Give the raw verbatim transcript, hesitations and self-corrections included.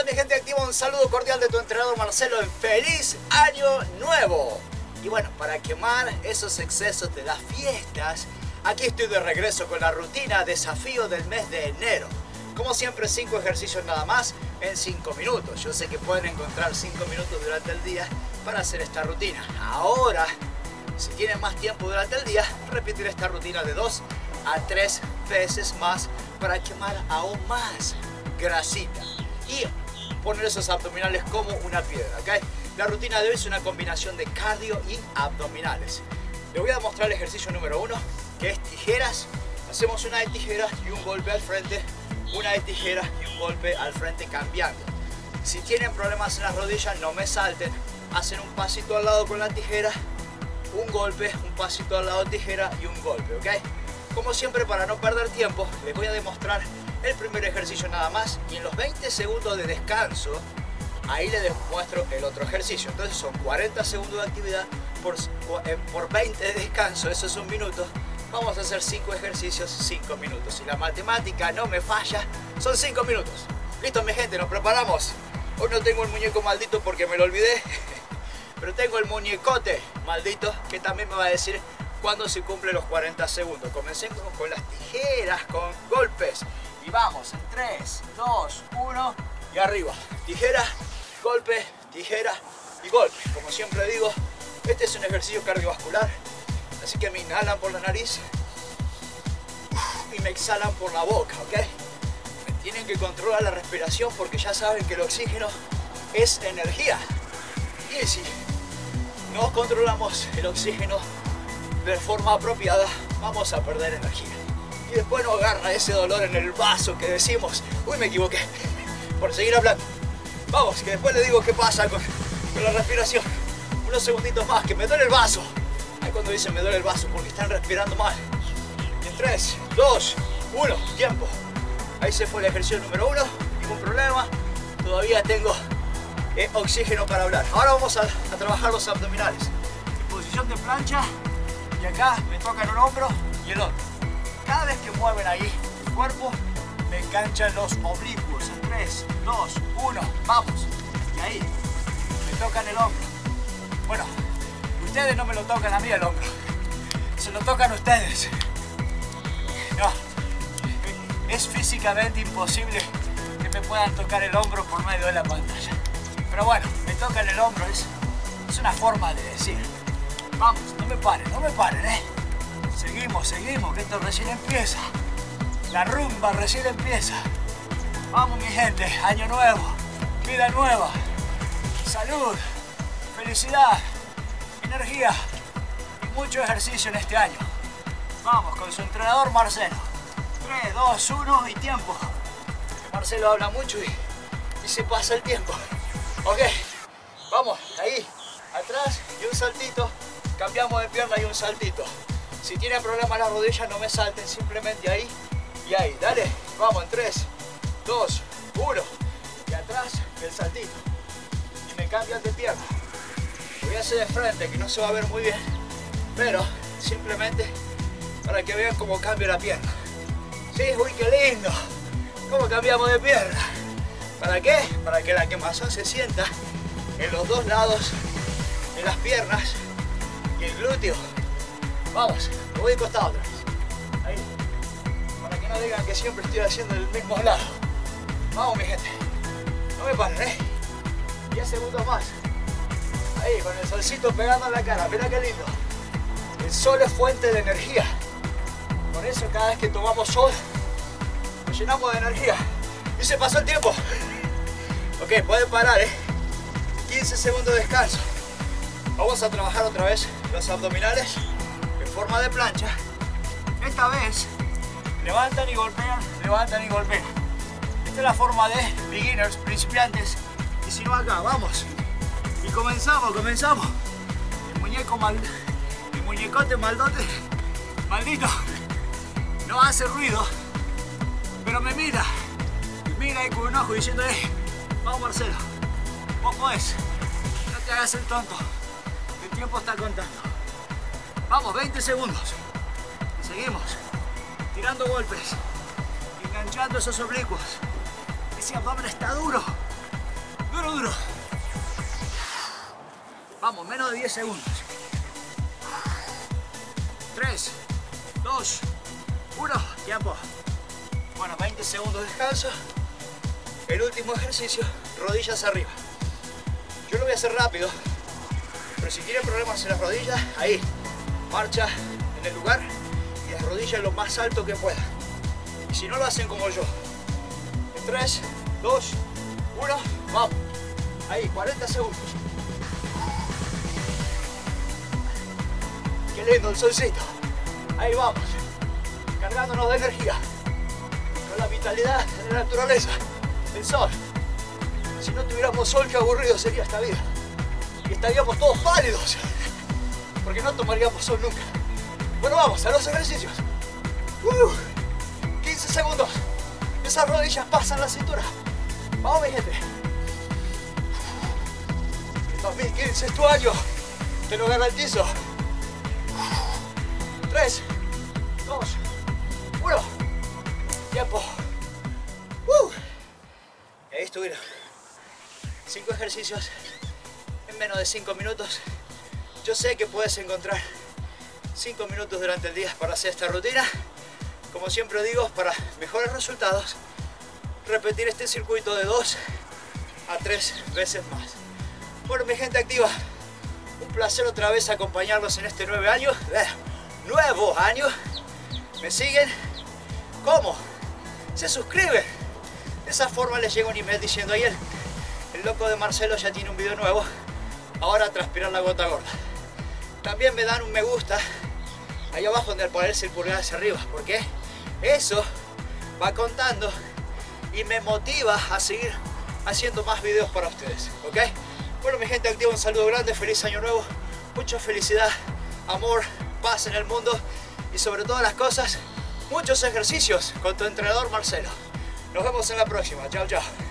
tardes, mi gente activa. Un saludo cordial de tu entrenador Marcelo en feliz año nuevo. Y bueno, para quemar esos excesos de las fiestas, aquí estoy de regreso con la rutina desafío del mes de enero. Como siempre, cinco ejercicios nada más en cinco minutos. Yo sé que pueden encontrar cinco minutos durante el día para hacer esta rutina. Ahora, si tienen más tiempo durante el día, repetir esta rutina de dos a tres veces más para quemar aún más grasita y poner esos abdominales como una piedra, ¿ok? La rutina de hoy es una combinación de cardio y abdominales. Les voy a mostrar el ejercicio número uno, que es tijeras. Hacemos una de tijeras y un golpe al frente, una de tijeras y un golpe al frente cambiando. Si tienen problemas en las rodillas, no me salten, hacen un pasito al lado con la tijera, un golpe, un pasito al lado, tijera y un golpe, ¿ok? Como siempre, para no perder tiempo, les voy a demostrar el primer ejercicio nada más, y en los veinte segundos de descanso, ahí les demuestro el otro ejercicio. Entonces son cuarenta segundos de actividad por, por veinte de descanso, eso es un minuto. Vamos a hacer cinco ejercicios, cinco minutos. Si la matemática no me falla, son cinco minutos. Listo, mi gente, nos preparamos. Hoy no tengo el muñeco maldito porque me lo olvidé, pero tengo el muñecote maldito que también me va a decir cuando se cumplen los cuarenta segundos. Comencemos con las tijeras, con golpes. Y vamos en tres, dos, uno y arriba. Tijera, golpe, tijera y golpe. Como siempre digo, este es un ejercicio cardiovascular, así que me inhalan por la nariz y me exhalan por la boca, ¿ok? Me tienen que controlar la respiración porque ya saben que el oxígeno es energía. Y si no controlamos el oxígeno de forma apropiada, vamos a perder energía. Y después nos agarra ese dolor en el vaso que decimos, uy, me equivoqué, por seguir hablando. Vamos, que después le digo qué pasa con, con la respiración. Unos segunditos más, que me duele el vaso. Ahí cuando dicen me duele el vaso, porque están respirando mal. Y en tres, dos, uno, tiempo. Ahí se fue el ejercicio número uno, ningún problema. Todavía tengo eh, oxígeno para hablar. Ahora vamos a, a trabajar los abdominales. En posición de plancha, y acá me tocan un hombro y el otro. Cada vez que mueven ahí el cuerpo, me enganchan los oblicuos. En tres, dos, uno, vamos. Y ahí, me tocan el hombro. Bueno, ustedes no me lo tocan a mí el hombro. Se lo tocan ustedes. No, es físicamente imposible que me puedan tocar el hombro por medio de la pantalla. Pero bueno, me tocan el hombro, es, es una forma de decir. Vamos, no me paren, no me paren, ¿eh? Seguimos, seguimos, que esto recién empieza. La rumba recién empieza. Vamos, mi gente, año nuevo, vida nueva, salud, felicidad, energía y mucho ejercicio en este año. Vamos, con su entrenador Marcelo. tres, dos, uno y tiempo. Marcelo habla mucho y, y se pasa el tiempo. Ok, vamos, ahí, atrás y un saltito. Cambiamos de pierna y un saltito. Si tienen problemas en las rodillas, no me salten, simplemente ahí y ahí. Dale, vamos en tres, dos, uno. Y atrás, el saltito. Y me cambian de pierna. Lo voy a hacer de frente, que no se va a ver muy bien, pero simplemente para que vean cómo cambio la pierna. Sí, uy, qué lindo. ¿Cómo cambiamos de pierna? ¿Para qué? Para que la quemazón se sienta en los dos lados, en las piernas y el glúteo. Vamos, me voy de costado otra vez. Ahí. Para que no digan que siempre estoy haciendo el mismo lado. Vamos, mi gente. No me paren, ¿eh? diez segundos más. Ahí, con el solcito pegando en la cara. Mira qué lindo. El sol es fuente de energía. Por eso cada vez que tomamos sol, nos llenamos de energía. Y se pasó el tiempo. Ok, pueden parar, ¿eh? quince segundos de descanso. Vamos a trabajar otra vez los abdominales. Forma de plancha, esta vez levantan y golpean, levantan y golpean. Esta es la forma de beginners, principiantes, y si no acá, vamos. Y comenzamos, comenzamos. El muñeco mal, el muñecote maldote, maldito, no hace ruido, pero me mira, mira ahí con un ojo diciendo, eh, vamos Marcelo, vos podés, no te hagas el tonto, el tiempo está contando. Vamos, veinte segundos. Y seguimos tirando golpes, enganchando esos oblicuos. Ese abdomen está duro. Duro, duro. Vamos, menos de diez segundos. tres, dos, uno, tiempo. Bueno, veinte segundos de descanso. El último ejercicio, rodillas arriba. Yo lo voy a hacer rápido, pero si tienen problemas en las rodillas, ahí, marcha en el lugar y las rodillas lo más alto que puedan. Y si no lo hacen como yo, en tres, dos, uno, vamos. Ahí, cuarenta segundos. Qué lindo el solcito. Ahí vamos, cargándonos de energía, con la vitalidad de la naturaleza, el sol. Si no tuviéramos sol, qué aburrido sería esta vida. Y estaríamos todos pálidos, porque no tomaríamos sol nunca. Bueno, vamos a los ejercicios. Uh, quince segundos. Esas rodillas pasan la cintura. Vamos, mi gente. El dos mil quince es tu año, te lo garantizo. tres, dos, uno. Tiempo. Uh, ahí estuvieron. cinco ejercicios en menos de cinco minutos. Yo sé que puedes encontrar cinco minutos durante el día para hacer esta rutina. Como siempre digo, para mejores resultados, repetir este circuito de dos a tres veces más. Bueno, mi gente activa, un placer otra vez acompañarlos en este nuevo año. Nuevo año. ¿Me siguen? ¿Cómo? Se suscriben. De esa forma les llega un email diciendo ayer, el loco de Marcelo ya tiene un video nuevo, ahora a transpirar la gota gorda. También me dan un me gusta ahí abajo donde aparece el pulgar hacia arriba, porque eso va contando y me motiva a seguir haciendo más videos para ustedes, ¿ok? Bueno, mi gente activa, un saludo grande, feliz año nuevo, mucha felicidad, amor, paz en el mundo y sobre todas las cosas, muchos ejercicios con tu entrenador Marcelo. Nos vemos en la próxima. Chao, chao.